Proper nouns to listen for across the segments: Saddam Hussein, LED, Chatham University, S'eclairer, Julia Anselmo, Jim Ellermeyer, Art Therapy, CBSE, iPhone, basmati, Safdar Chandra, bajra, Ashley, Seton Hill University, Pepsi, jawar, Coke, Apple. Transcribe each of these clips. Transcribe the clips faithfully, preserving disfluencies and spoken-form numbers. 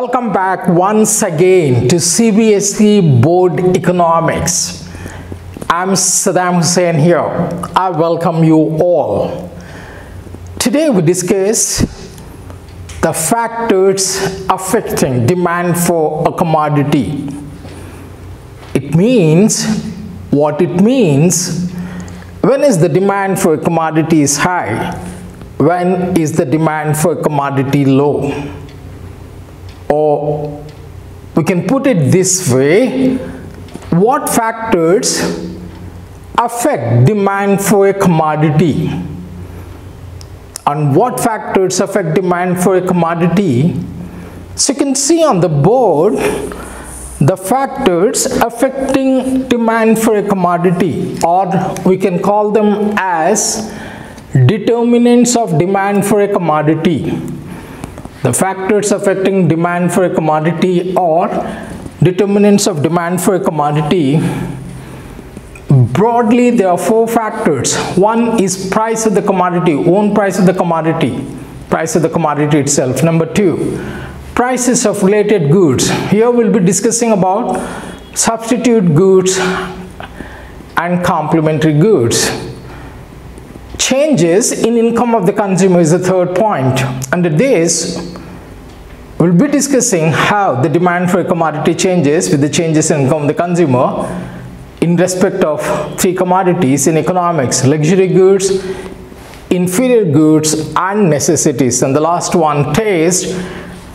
Welcome back once again to C B S E Board Economics. I'm Saddam Hussein here. I welcome you all. Today we discuss the factors affecting demand for a commodity. It means what it means. When is the demand for a commodity is high? When is the demand for a commodity low? Or we can put it this way, what factors affect demand for a commodity? And what factors affect demand for a commodity? So you can see on the board, the factors affecting demand for a commodity, or we can call them as determinants of demand for a commodity. The factors affecting demand for a commodity or determinants of demand for a commodity, broadly there are four factors. One is price of the commodity, own price of the commodity, price of the commodity itself. Number two, prices of related goods. Here we'll be discussing about substitute goods and complementary goods. Changes in income of the consumer is the third point. Under this, we'll be discussing how the demand for a commodity changes with the changes in income of the consumer in respect of three commodities in economics: luxury goods, inferior goods, and necessities. And the last one, taste,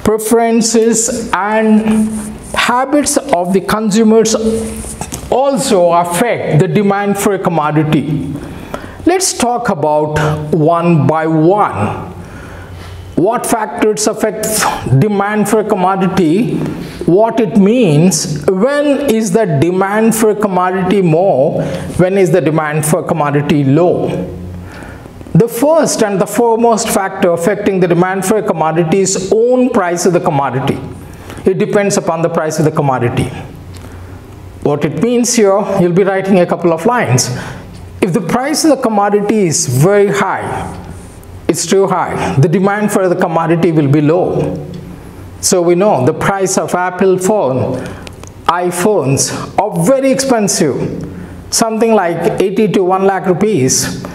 preferences, and habits of the consumers also affect the demand for a commodity. Let's talk about one by one. What factors affect demand for a commodity? What it means? When is the demand for a commodity more? When is the demand for a commodity low? The first and the foremost factor affecting the demand for a commodity is own price of the commodity. It depends upon the price of the commodity. What it means here, you'll be writing a couple of lines. If the price of the commodity is very high, it's too high, the demand for the commodity will be low. So we know the price of Apple phone, iPhones are very expensive, something like eighty to one lakh rupees.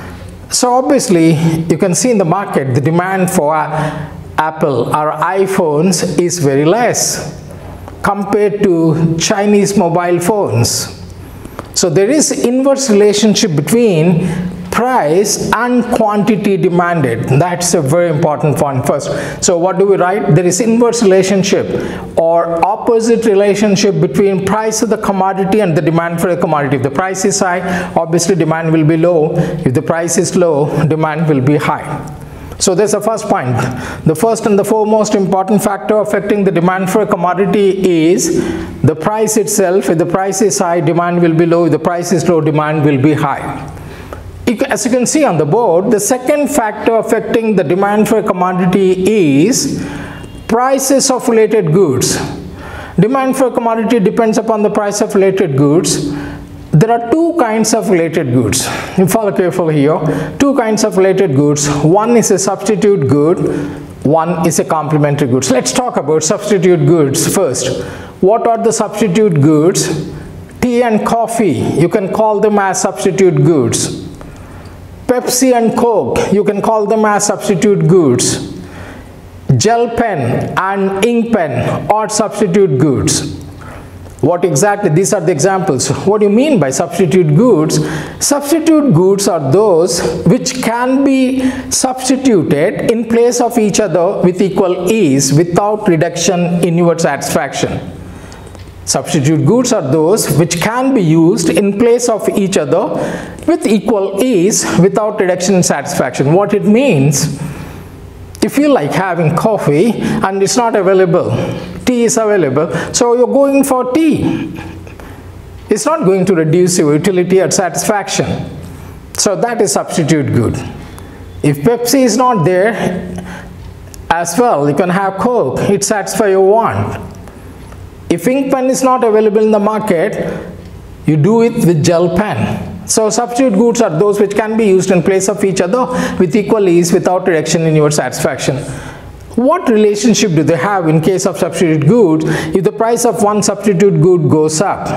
So obviously, you can see in the market, the demand for Apple or iPhones is very less compared to Chinese mobile phones. So there is inverse relationship between price and quantity demanded. That's a very important point first. So what do we write? There is inverse relationship or opposite relationship between price of the commodity and the demand for the commodity. If the price is high, obviously demand will be low. If the price is low, demand will be high. So there's the first point. The first and the foremost important factor affecting the demand for a commodity is the price itself. If the price is high, demand will be low. If the price is low, demand will be high. As you can see on the board, the second factor affecting the demand for a commodity is prices of related goods. Demand for a commodity depends upon the price of related goods. There are two kinds of related goods. You follow carefully here. Two kinds of related goods. One is a substitute good. One is a complementary goods. Let's talk about substitute goods first. What are the substitute goods? Tea and coffee. You can call them as substitute goods. Pepsi and Coke. You can call them as substitute goods. Gel pen and ink pen are substitute goods. What exactly? These are the examples. What do you mean by substitute goods? Substitute goods are those which can be substituted in place of each other with equal ease without reduction in your satisfaction. Substitute goods are those which can be used in place of each other with equal ease without reduction in satisfaction. What it means? If you like having coffee and it's not available, tea is available, so you're going for tea. It's not going to reduce your utility or satisfaction. So that is substitute good. If Pepsi is not there as well, you can have Coke, it satisfies your want. If ink pen is not available in the market, you do it with gel pen. So substitute goods are those which can be used in place of each other with equal ease without reduction in your satisfaction. What relationship do they have in case of substitute goods if the price of one substitute good goes up?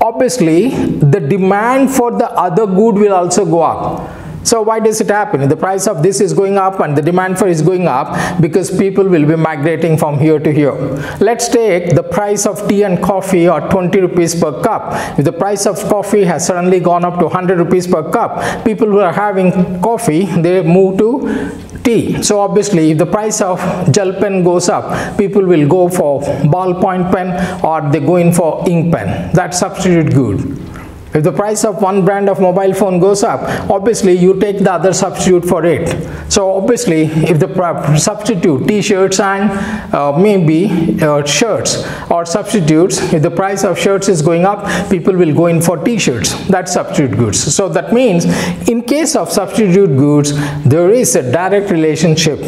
Obviously, the demand for the other good will also go up. So why does it happen? The price of this is going up and the demand for is going up because people will be migrating from here to here. Let's take the price of tea and coffee or twenty rupees per cup. If the price of coffee has suddenly gone up to one hundred rupees per cup, people who are having coffee, they move to tea. So obviously, if the price of gel pen goes up, people will go for ballpoint pen or they go in for ink pen. That's substitute good. If the price of one brand of mobile phone goes up, obviously you take the other substitute for it. So obviously, if the substitute t-shirts and uh, maybe uh, shirts or substitutes, if the price of shirts is going up, people will go in for t-shirts. That's substitute goods. So that means in case of substitute goods, there is a direct relationship.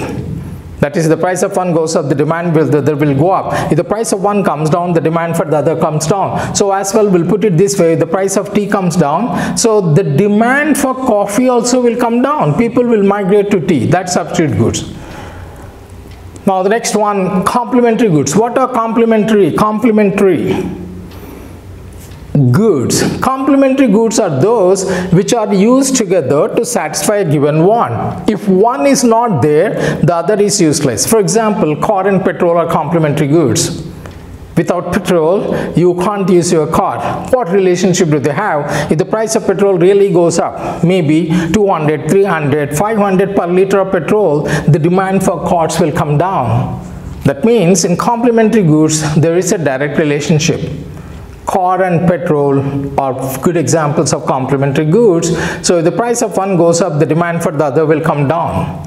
That is, the price of one goes up, the demand will, the, the will go up. If the price of one comes down, the demand for the other comes down. So as well, we'll put it this way, the price of tea comes down, so the demand for coffee also will come down. People will migrate to tea. That's substitute goods. Now the next one, complementary goods. What are complementary? Complementary goods. Complementary goods are those which are used together to satisfy a given want. If one is not there, the other is useless. For example, car and petrol are complementary goods. Without petrol, you can't use your car. What relationship do they have? If the price of petrol really goes up, maybe two hundred, three hundred, five hundred per liter of petrol, the demand for cars will come down. That means in complementary goods, there is a direct relationship. Car and petrol are good examples of complementary goods. So if the price of one goes up, the demand for the other will come down.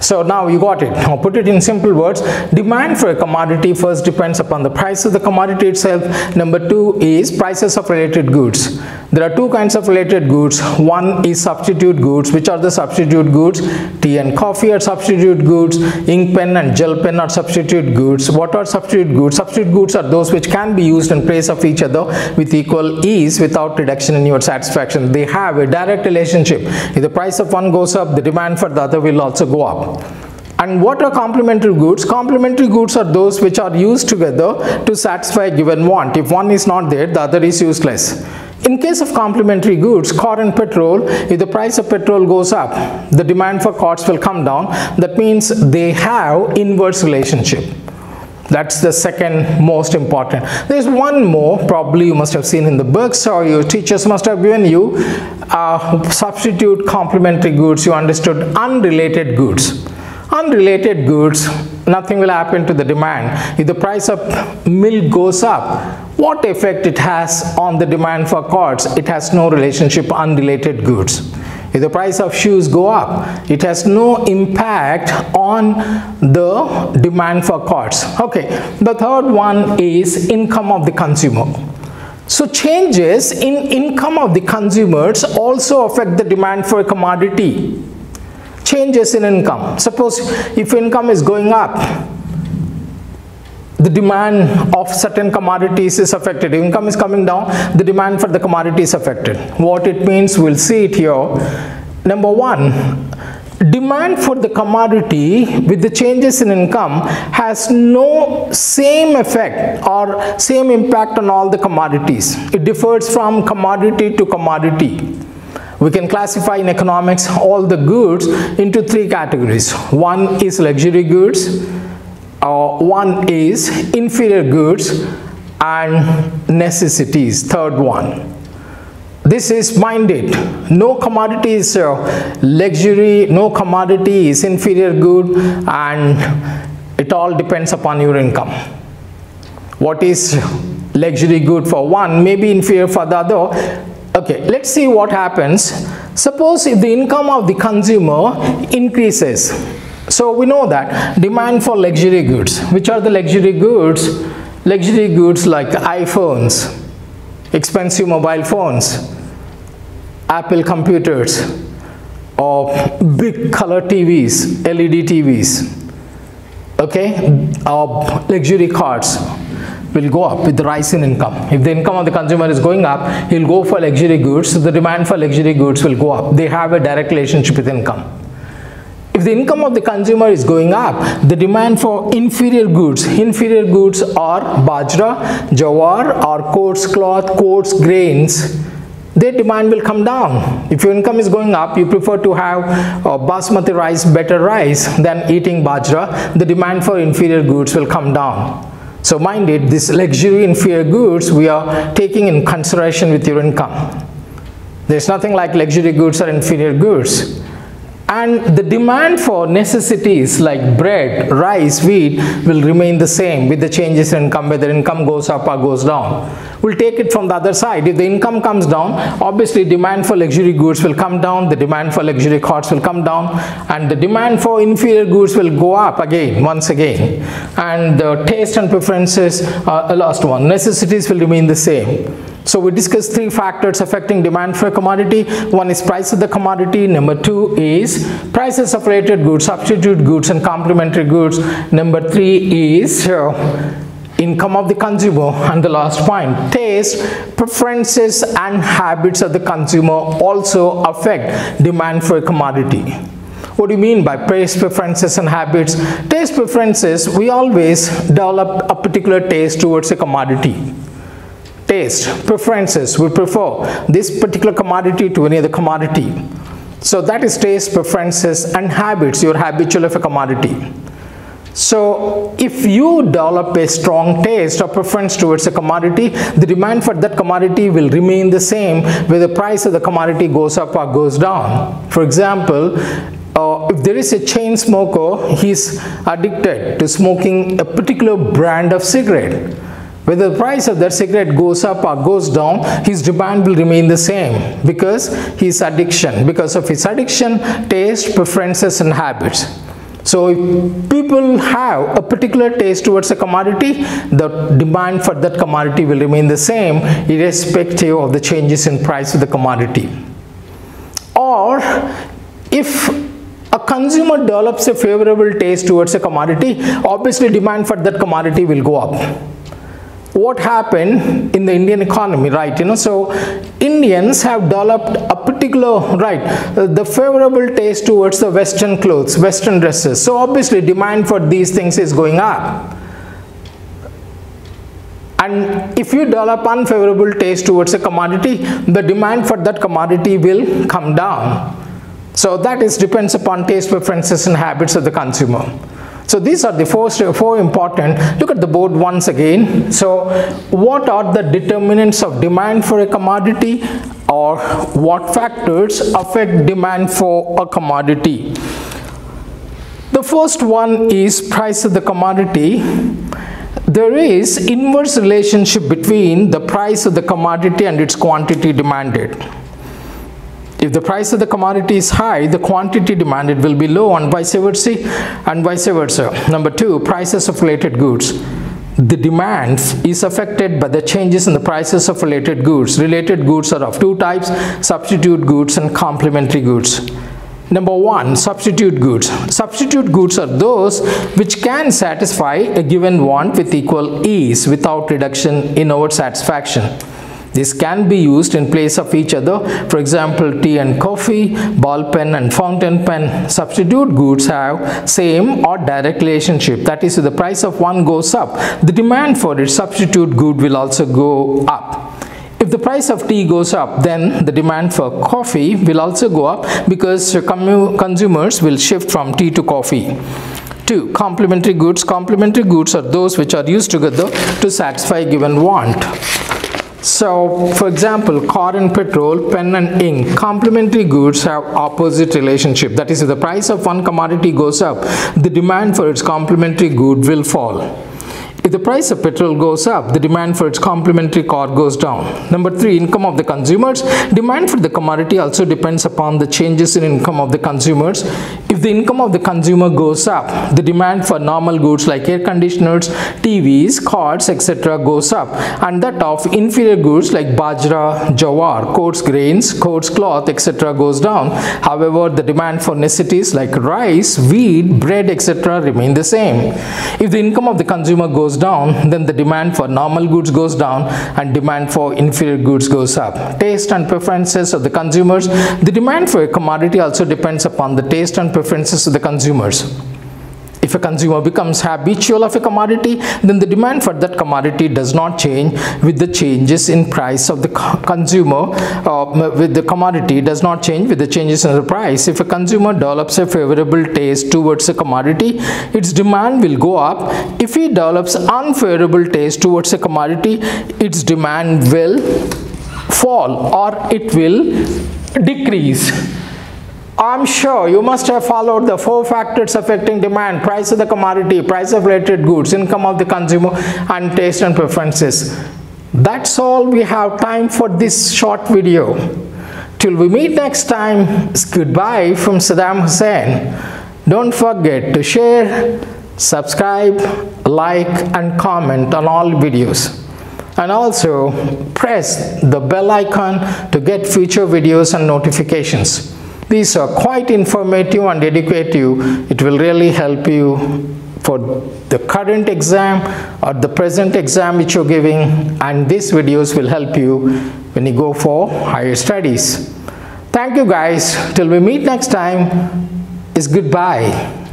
So now you got it. Now put it in simple words. Demand for a commodity first depends upon the price of the commodity itself. Number two is prices of related goods. There are two kinds of related goods. One is substitute goods. Which are the substitute goods? Tea and coffee are substitute goods. Ink pen and gel pen are substitute goods. What are substitute goods? Substitute goods are those which can be used in place of each other with equal ease without reduction in your satisfaction. They have a direct relationship. If the price of one goes up, the demand for the other will also go up. And what are complementary goods? Complementary goods are those which are used together to satisfy a given want. If one is not there, the other is useless. In case of complementary goods, car and petrol, if the price of petrol goes up, the demand for cars will come down. That means they have inverse relationship. That's the second most important. There's one more, probably you must have seen in the books or your teachers must have given you. Uh, substitute, complementary goods, you understood. Unrelated goods. Unrelated goods, nothing will happen to the demand. If the price of milk goes up, what effect it has on the demand for cars? It has no relationship, unrelated goods. If the price of shoes go up, it has no impact on the demand for cars. Okay, the third one is income of the consumer. So changes in income of the consumers also affect the demand for a commodity. Changes in income. Suppose if income is going up, the demand of certain commodities is affected. If income is coming down, the demand for the commodity is affected. What it means, we'll see it here. Number one, demand for the commodity with the changes in income has no same effect or same impact on all the commodities. It differs from commodity to commodity. We can classify in economics all the goods into three categories. One is luxury goods. Uh, one is inferior goods and necessities, third one. This is minded. No commodity is uh, luxury, no commodity is inferior good, and it all depends upon your income. What is luxury good for one may be inferior for the other. Okay, let's see what happens. Suppose if the income of the consumer increases. So we know that demand for luxury goods. Which are the luxury goods? Luxury goods like iPhones, expensive mobile phones, Apple computers, or big color T Vs, L E D T Vs, okay, or luxury cars will go up with the rise in income. If the income of the consumer is going up, he'll go for luxury goods, so the demand for luxury goods will go up. They have a direct relationship with income. If the income of the consumer is going up, the demand for inferior goods, inferior goods are bajra, jawar, or coarse cloth, coarse grains, their demand will come down. If your income is going up, you prefer to have uh, basmati rice, better rice, than eating bajra. The demand for inferior goods will come down. So mind it, this luxury inferior goods we are taking in consideration with your income. There's nothing like luxury goods or inferior goods. And the demand for necessities like bread, rice, wheat will remain the same with the changes in income, whether income goes up or goes down. We'll take it from the other side. If the income comes down, obviously demand for luxury goods will come down, the demand for luxury cars will come down, and the demand for inferior goods will go up again, once again. And the taste and preferences, uh, the last one, necessities will remain the same. So we discussed three factors affecting demand for a commodity. One is price of the commodity. Number two is prices of related goods, substitute goods and complementary goods. Number three is uh, income of the consumer. And the last point, taste, preferences and habits of the consumer also affect demand for a commodity. What do you mean by taste preferences and habits? Taste preferences, we always develop a particular taste towards a commodity. Taste, preferences, we prefer this particular commodity to any other commodity. So that is taste, preferences and habits, your habitual of a commodity. So if you develop a strong taste or preference towards a commodity, the demand for that commodity will remain the same whether the price of the commodity goes up or goes down. For example, Uh, if there is a chain smoker, he is addicted to smoking a particular brand of cigarette. Whether the price of that cigarette goes up or goes down, his demand will remain the same because his addiction, because of his addiction, taste, preferences and habits. So if people have a particular taste towards a commodity, the demand for that commodity will remain the same irrespective of the changes in price of the commodity. Or if a consumer develops a favorable taste towards a commodity, obviously demand for that commodity will go up. What happened in the Indian economy, right? You know, so Indians have developed a particular, right, the favorable taste towards the Western clothes, Western dresses. So obviously demand for these things is going up. And if you develop unfavorable taste towards a commodity, the demand for that commodity will come down. So that is depends upon taste, preferences and habits of the consumer. So these are the four, four important. Look at the board once again. So what are the determinants of demand for a commodity, or what factors affect demand for a commodity? The first one is price of the commodity. There is inverse relationship between the price of the commodity and its quantity demanded. If the price of the commodity is high, the quantity demanded will be low, and vice versa, and vice versa. Number two, prices of related goods. The demand is affected by the changes in the prices of related goods. Related goods are of two types, substitute goods and complementary goods. Number one, substitute goods. Substitute goods are those which can satisfy a given want with equal ease without reduction in our satisfaction. This can be used in place of each other. For example, tea and coffee, ball pen and fountain pen. Substitute goods have same or direct relationship. That is, if the price of one goes up, the demand for its substitute good will also go up. If the price of tea goes up, then the demand for coffee will also go up because consumers will shift from tea to coffee. Two, complementary goods. Complementary goods are those which are used together to satisfy a given want. So, for example, car and petrol, pen and ink. Complementary goods have opposite relationship. That is, if the price of one commodity goes up, the demand for its complementary good will fall. If the price of petrol goes up, the demand for its complementary car goes down. Number three, income of the consumers. Demand for the commodity also depends upon the changes in income of the consumers. If the income of the consumer goes up, the demand for normal goods like air conditioners, T Vs, cars, et cetera goes up, and that of inferior goods like bajra, jawar, coarse grains, coarse cloth, et cetera goes down. However, the demand for necessities like rice, wheat, bread, et cetera remain the same. If the income of the consumer goes down, then the demand for normal goods goes down and demand for inferior goods goes up. Taste and preferences of the consumers. The demand for a commodity also depends upon the taste and preferences preferences of the consumers. If a consumer becomes habitual of a commodity, then the demand for that commodity does not change with the changes in price of the consumer. Uh, with the commodity does not change with the changes in the price. If a consumer develops a favorable taste towards a commodity, its demand will go up. If he develops unfavorable taste towards a commodity, its demand will fall or it will decrease. I'm sure you must have followed the four factors affecting demand: price of the commodity, price of related goods, income of the consumer, and taste and preferences. That's all we have time for this short video. Till we meet next time, it's goodbye from Saddam Hussein. Don't forget to share, subscribe, like, and comment on all videos. And also press the bell icon to get future videos and notifications. These are quite informative and educative. It will really help you for the current exam or the present exam which you're giving, and these videos will help you when you go for higher studies. Thank you guys. Till we meet next time, it's goodbye.